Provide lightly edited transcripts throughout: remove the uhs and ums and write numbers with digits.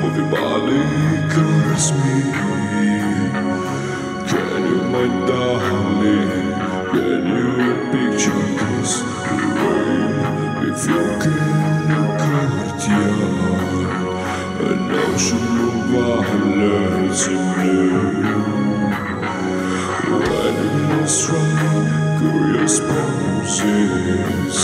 Will your body caress me? Can you, my darling? Can you picture this? If you cannot hurt you, an ocean of violence in blue. When it must run, curious poses.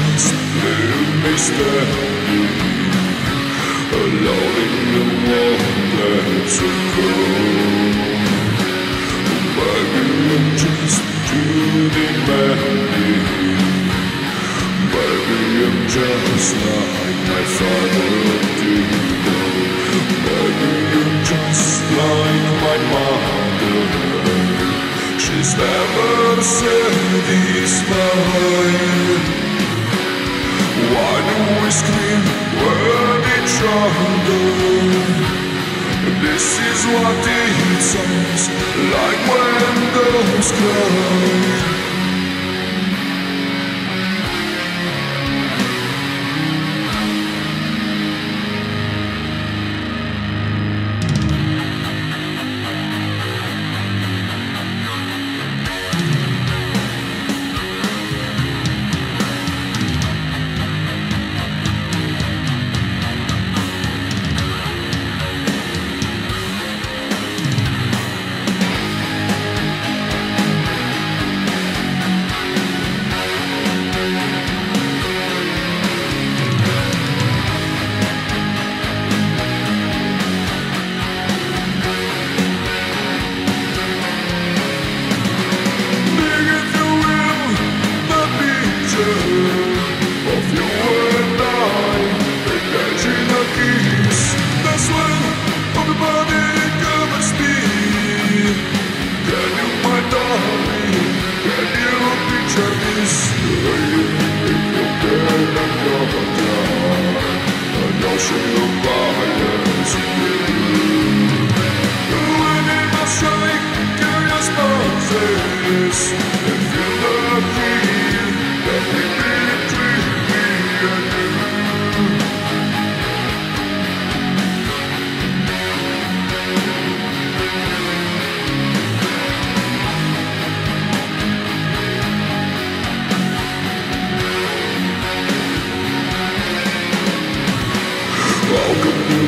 Just leave me standing alone in the water so cold. Baby, I'm just too demanding. Baby, I'm just like my father did. Baby, I'm just like my mother. She's never satisfied. Why do we scream when it's wrong? This is what it sounds like when doves cry.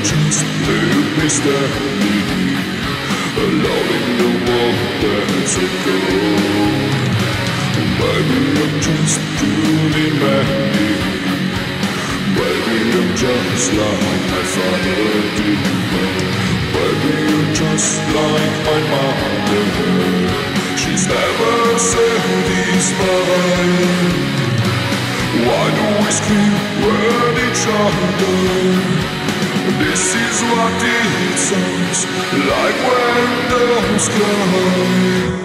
Just leave me standing alone in the water so cold. Baby, I'm just too demanding. Baby, I'm just like my father did. Baby, you're just like my mother. She's never satisfied. Why do we scream at each other? This is what it sounds like when doves cry.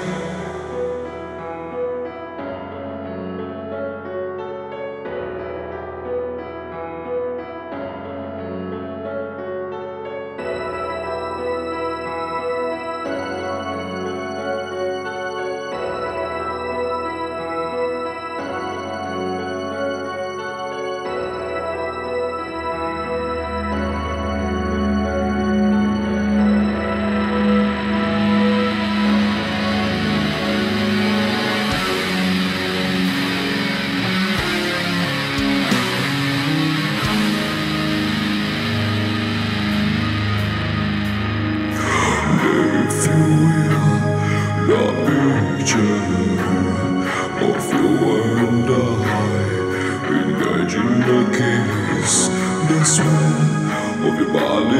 kiss, the smell of your body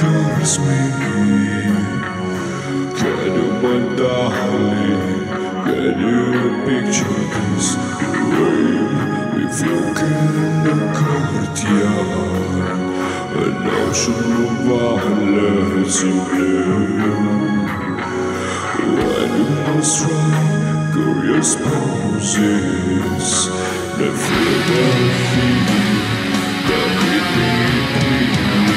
carries me away. Can you, my darling, can you picture this? The way we float in the courtyard, an ocean of violets in blue. When you must run curious poses, the If you can, I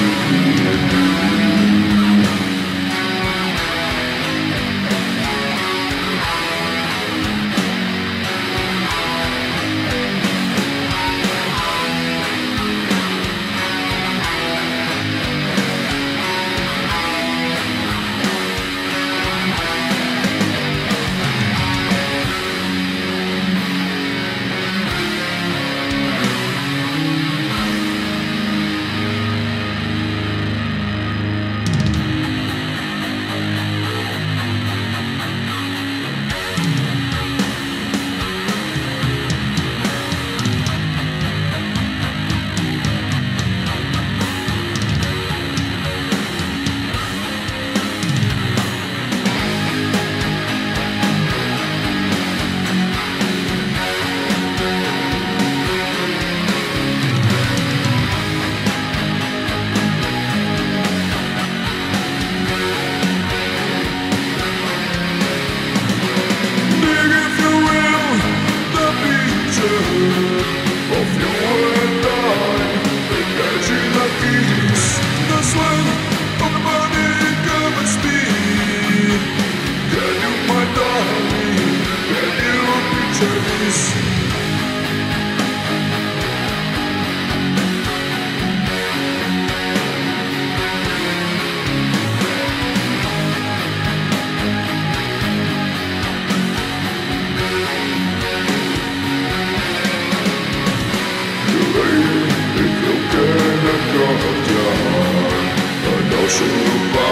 got you. I know she'll